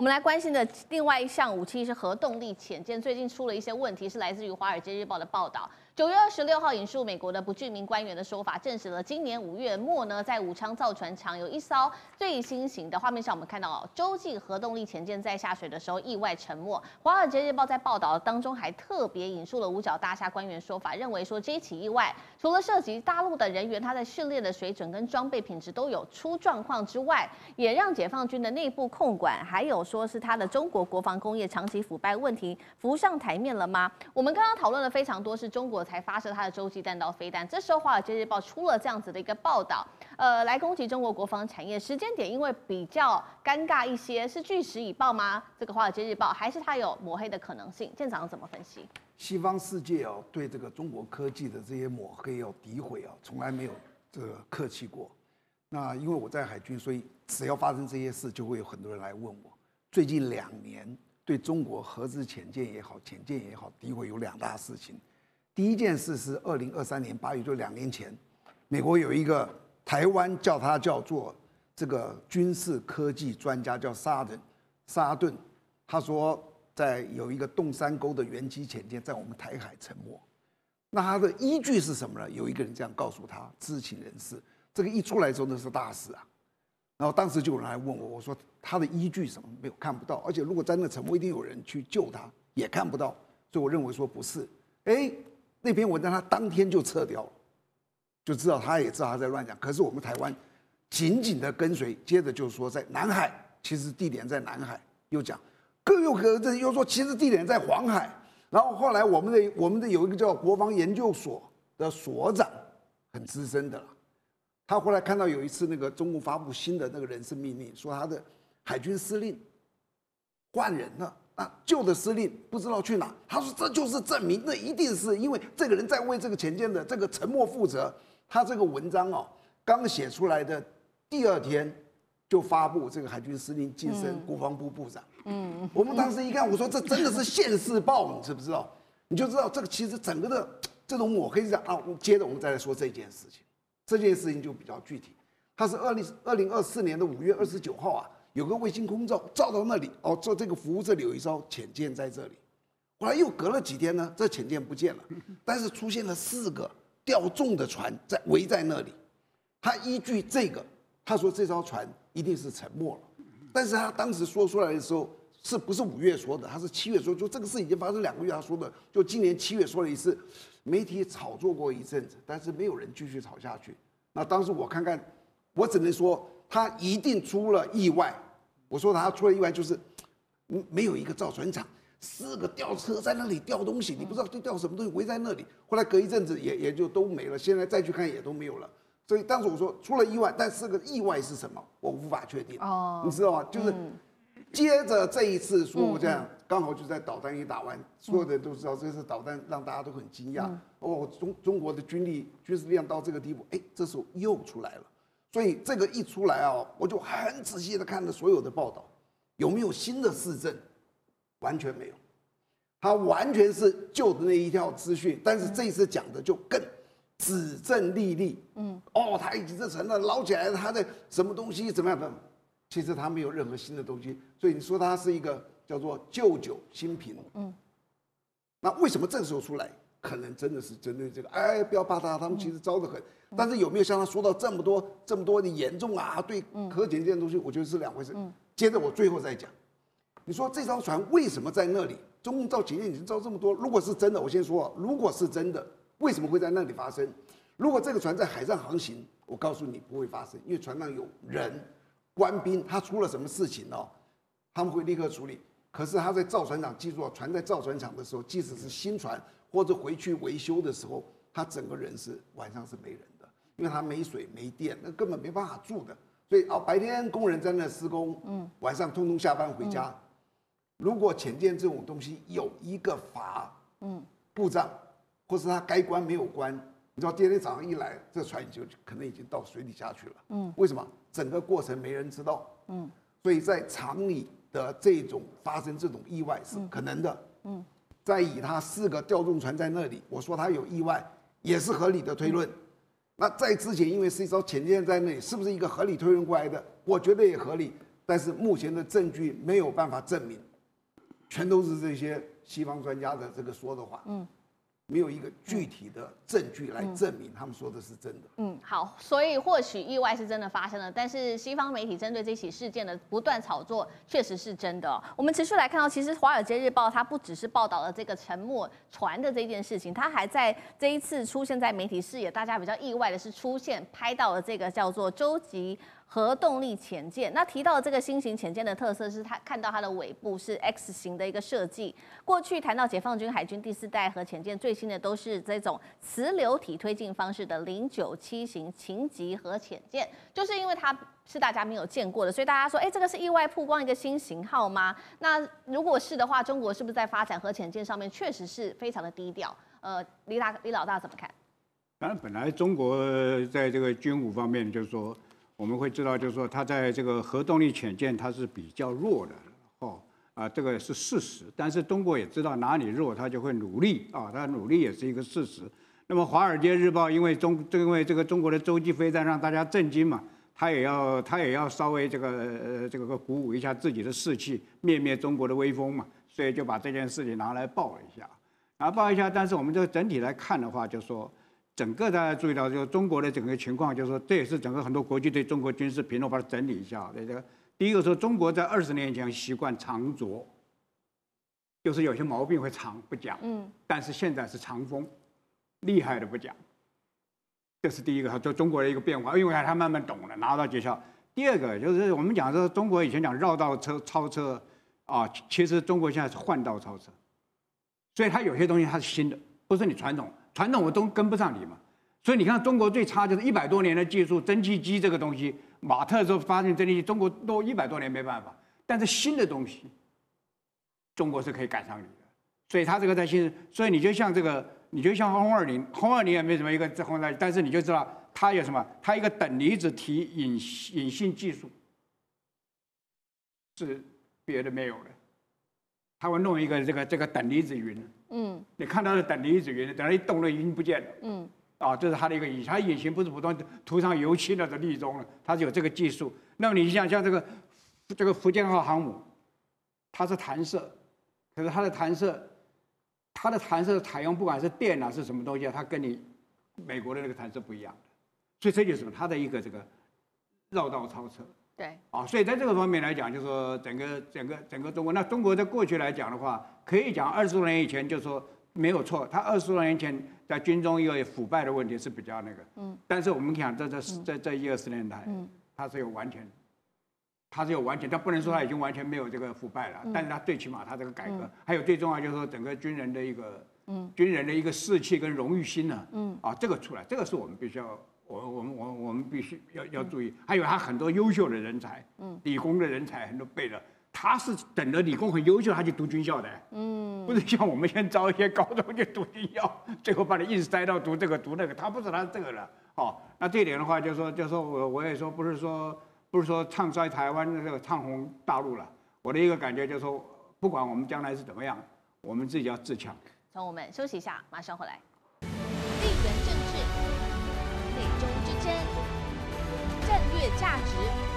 我们来关心的另外一项武器是核动力潜舰，最近出了一些问题，是来自于《华尔街日报》的报道。9月26号引述美国的不具名官员的说法，证实了今年5月末呢，在武昌造船厂有一艘最新型的画面上，我们看到洲际核动力潜舰在下水的时候意外沉没。《华尔街日报》在报道当中还特别引述了五角大厦官员说法，认为说这起意外除了涉及大陆的人员他在训练的水准跟装备品质都有出状况之外，也让解放军的内部控管还有说是他的中国国防工业长期腐败问题浮上台面了吗？我们刚刚讨论了非常多是中国才发射它的洲际弹道飞弹，这时候《华尔街日报》出了这样子的一个报道，来攻击中国国防产业。时间点因为比较尴尬一些，是据实以报吗？这个《华尔街日报》还是它有抹黑的可能性？舰长怎么分析？西方世界哦，对这个中国科技的这些抹黑哦、诋毁哦，从来没有这个客气过。那因为我在海军，所以只要发生这些事，就会有很多人来问我。最近2年对中国核子潜舰也好、潜舰也好，诋毁有2大事情。第一件事是2023年8月，就2年前，美国有一个台湾叫做这个军事科技专家叫沙顿，他说在有一个洞山沟的原基潜舰在我们台海沉没，那他的依据是什么呢？有一个人这样告诉他，知情人士，这个一出来之后那是大事啊。然后当时就有人来问我，我说他的依据什么没有看不到，而且如果真的沉没，一定有人去救他，也看不到，所以我认为说不是，那篇文章他当天就撤掉了，就知道他也知道他在乱讲。可是我们台湾紧紧的跟随，接着就说在南海，其实地点在南海，又讲各有各的，又说其实地点在黄海。然后后来我们的有一个叫国防研究所的所长，很资深的了，他后来看到有一次那个中共发布新的那个人事命令，说他的海军司令换人了。啊，旧的司令不知道去哪，他说这就是证明，那一定是因为这个人在为这个潜舰的这个沉没负责。他这个文章哦，刚写出来的第2天就发布这个海军司令晋升国防部部长。我们当时一看，我说这真的是现世报，你知不知道？你就知道这个其实整个的这种抹黑是啊。接着我们再来说这件事情，这件事情就比较具体。它是2024年5月29号啊。有个卫星空照照到那里哦，做这个服务，这里有一艘潜舰在这里。后来又隔了几天呢，这潜舰不见了，但是出现了4个吊重的船在围在那里。他依据这个，他说这艘船一定是沉没了。但是他当时说出来的时候，是不是5月说的？他是7月说，就这个事已经发生2个月，他说的，就今年7月说了一次，媒体炒作过一阵子，但是没有人继续炒下去。那当时我看看，我只能说。他一定出了意外，我说他出了意外就是，没有一个造船厂，4个吊车在那里吊东西，你不知道就吊什么东西围在那里。后来隔一阵子也就都没了，现在再去看也都没有了。所以当时我说出了意外，但是个意外是什么，我无法确定。你知道吗？就是接着这一次说我这样，刚好就在导弹一打完，所有人都知道这次导弹让大家都很惊讶。哦，中国的军事力量到这个地步，这时候又出来了。所以这个一出来啊，我就很仔细的看了所有的报道，有没有新的事证？完全没有，他完全是旧的那一条资讯。但是这一次讲的就更指证历历。他已经这成了捞起来，他的什么东西怎么样的？其实他没有任何新的东西。所以你说他是一个叫做旧酒新瓶。那为什么这时候出来？可能真的是针对这个，不要怕他们其实招得很。但是有没有像他说到这么多的严重啊？对核潜这件东西，我觉得是2回事。接着我最后再讲，你说这艘船为什么在那里？中共造潜舰已经造这么多，如果是真的，我先说，如果是真的，为什么会在那里发生？如果这个船在海上航行，我告诉你不会发生，因为船上有人、官兵，他出了什么事情哦，他们会立刻处理。可是他在造船厂，记住啊，船在造船厂的时候，即使是新船。或者回去维修的时候，他整个人是晚上是没人的，因为他没水没电，那根本没办法住的。所以白天工人在那施工，晚上通通下班回家。如果潜舰这种东西有一个阀，故障，或是他该关没有关，你知道第二天早上一来，这船就可能已经到水底下去了。为什么？整个过程没人知道。所以在厂里的这种发生这种意外是可能的。再以他4个吊重船在那里，我说他有意外，也是合理的推论。那在之前，因为是一艘潜舰在那里，是不是一个合理推论过来的？我觉得也合理。但是目前的证据没有办法证明，全都是这些西方专家的这个说的话。嗯。 没有一个具体的证据来证明他们说的是真的。嗯，好，所以或许意外是真的发生了，但是西方媒体针对这起事件的不断炒作，确实是真的。我们持续来看到，其实《华尔街日报》它不只是报道了这个沉没船的这件事情，它还在这一次出现在媒体视野，大家比较意外的是出现拍到了这个叫做洲际 核动力潜舰，那提到这个新型潜舰的特色是，它看到它的尾部是 X 型的一个设计。过去谈到解放军海军第4代核潜舰，最新的都是这种磁流体推进方式的097型秦级核潜舰，就是因为它是大家没有见过的，所以大家说，哎，这个是意外曝光一个新型号吗？那如果是的话，中国是不是在发展核潜舰上面确实是非常的低调？李老大怎么看？当然，本来中国在这个军武方面，就是说 我们会知道，就是说，它在这个核动力潜舰它是比较弱的哦，啊，这个是事实。但是中国也知道哪里弱，它就会努力啊，它努力也是一个事实。那么《华尔街日报》因为这个中国的洲际飞弹让大家震惊嘛，它也要稍微这个鼓舞一下自己的士气，灭灭中国的威风嘛，所以就把这件事情拿来报一下，但是我们这个整体来看的话，就说 整个大家注意到，就中国的整个情况，就是说，这也是整个很多国际对中国军事评论，把它整理一下。这个第一个说，中国在20年前习惯长拙，就是有些毛病会藏不讲，但是现在是藏锋，厉害的不讲，这是第一个，就中国的一个变化，因为他慢慢懂了，拿到诀窍。第二个就是我们讲说，中国以前讲绕道车超车啊，其实中国现在是换道超车，所以它有些东西它是新的，不是你传统。 传统我都跟不上你嘛，所以你看中国最差就是100多年的技术，蒸汽机这个东西，马特说发现蒸汽机，中国都100多年没办法。但是新的东西，中国是可以赶上你的，所以它这个在新，所以你就像轰20也没什么一个在轰20，但是你就知道它有什么，它一个等离子体引信技术是别的没有的，它会弄一个这个等离子云。 嗯，你看到的等离子云，等它一动了已经不见了。嗯，啊，这是它的一个隐，它隐形不是普通涂上油漆了的立中了，它是有这个技术。那么你想像这个福建号航母，它是弹射，可是它的弹射采用不管是电啊是什么东西啊，它跟你美国的那个弹射不一样的，所以这就是什么它的一个这个绕道超车。对，啊，所以在这个方面来讲，就是说整个中国，那中国在过去来讲的话， 可以讲20多年以前就说没有错，他20多年前在军中有腐败的问题是比较那个，但是我们讲这10、20年来，它不能说它已经完全没有这个腐败了，但是它最起码它这个改革，还有最重要就是说整个军人的一个士气跟荣誉心呢，啊，这个出来，这个是我们必须要，我们必须要注意，还有他很多优秀的人才，理工的人才很多辈的。 他是等着理工很优秀，他去读军校的，不是像我们先招一些高中去读军校，最后把你硬塞到读这个读那个，他不是他这个了，哦，那这一点的话就说我也说不是说唱衰台湾的这个唱红大陆了，我的一个感觉就是说，不管我们将来是怎么样，我们自己要自强。从我们休息一下，马上回来。地缘政治、美中之争、战略价值。